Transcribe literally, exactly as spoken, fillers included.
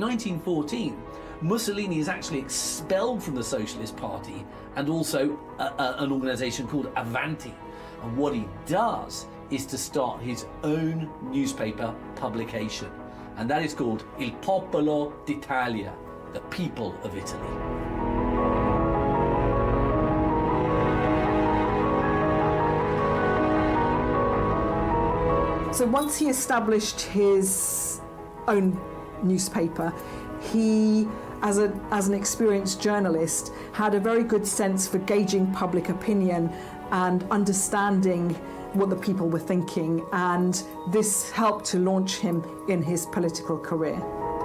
in nineteen fourteen, Mussolini is actually expelled from the Socialist Party and also a, a, an organisation called Avanti. And what he does is to start his own newspaper publication, and that is called Il Popolo d'Italia, the people of Italy. So once he established his own newspaper, he, as, a, as an experienced journalist, had a very good sense for gauging public opinion and understanding what the people were thinking, and this helped to launch him in his political career.